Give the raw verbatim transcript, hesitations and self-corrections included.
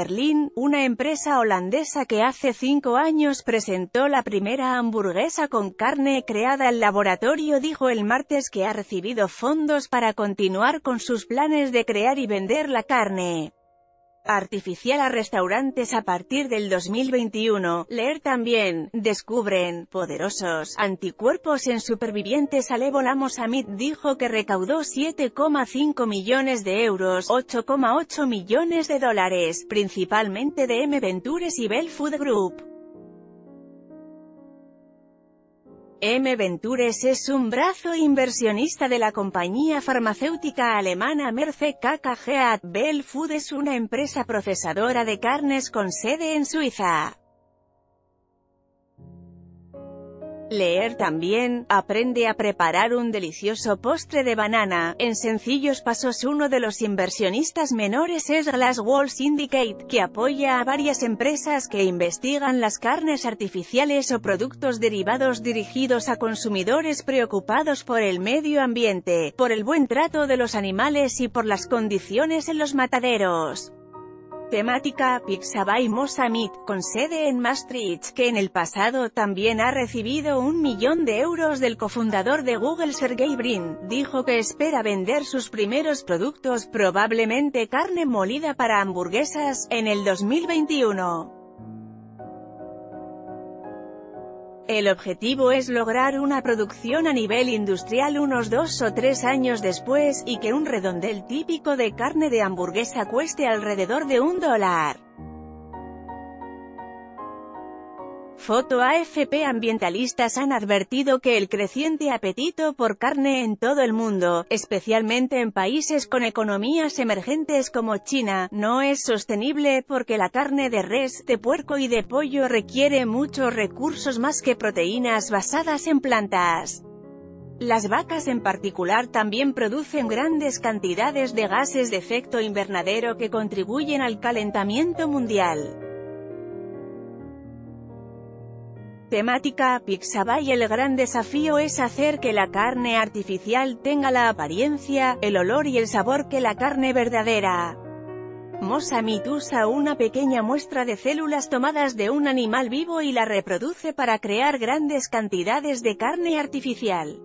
Berlín, una empresa holandesa que hace cinco años presentó la primera hamburguesa con carne creada en laboratorio, dijo el martes que ha recibido fondos para continuar con sus planes de crear y vender la carne artificial a restaurantes a partir del dos mil veintiuno. Leer también, descubren poderosos anticuerpos en supervivientes al ébola. Mosa Meat dijo que recaudó siete coma cinco millones de euros, ocho coma ocho millones de dólares, principalmente de M Ventures y Bell Food Group. M Ventures es un brazo inversionista de la compañía farmacéutica alemana Merck K G A A. Bell Food es una empresa procesadora de carnes con sede en Suiza. Leer también, aprende a preparar un delicioso postre de banana, en sencillos pasos. Uno de los inversionistas menores es Glasswall Syndicate, que apoya a varias empresas que investigan las carnes artificiales o productos derivados dirigidos a consumidores preocupados por el medio ambiente, por el buen trato de los animales y por las condiciones en los mataderos. Temática, Pizza by Mosa Meat, con sede en Maastricht, que en el pasado también ha recibido un millón de euros del cofundador de Google Sergey Brin, dijo que espera vender sus primeros productos, probablemente carne molida para hamburguesas, en el dos mil veintiuno. El objetivo es lograr una producción a nivel industrial unos dos o tres años después, y que un redondel típico de carne de hamburguesa cueste alrededor de un dólar. Foto A F P. Ambientalistas han advertido que el creciente apetito por carne en todo el mundo, especialmente en países con economías emergentes como China, no es sostenible porque la carne de res, de puerco y de pollo requiere muchos recursos más que proteínas basadas en plantas. Las vacas en particular también producen grandes cantidades de gases de efecto invernadero que contribuyen al calentamiento mundial. Temática, Pizza by. El gran desafío es hacer que la carne artificial tenga la apariencia, el olor y el sabor que la carne verdadera. Mosa Meat usa una pequeña muestra de células tomadas de un animal vivo y la reproduce para crear grandes cantidades de carne artificial.